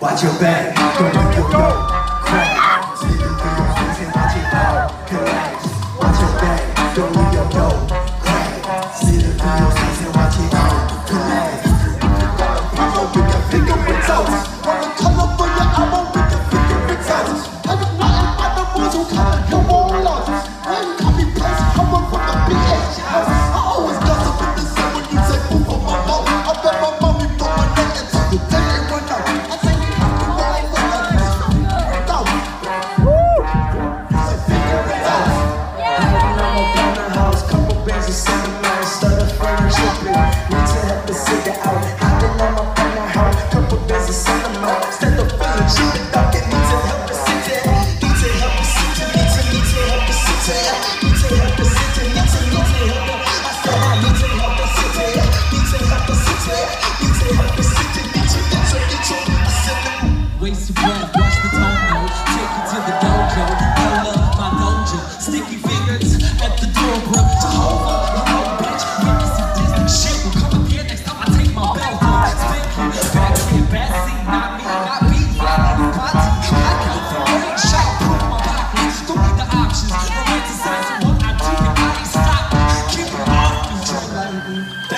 Watch your back, don't let your go crack.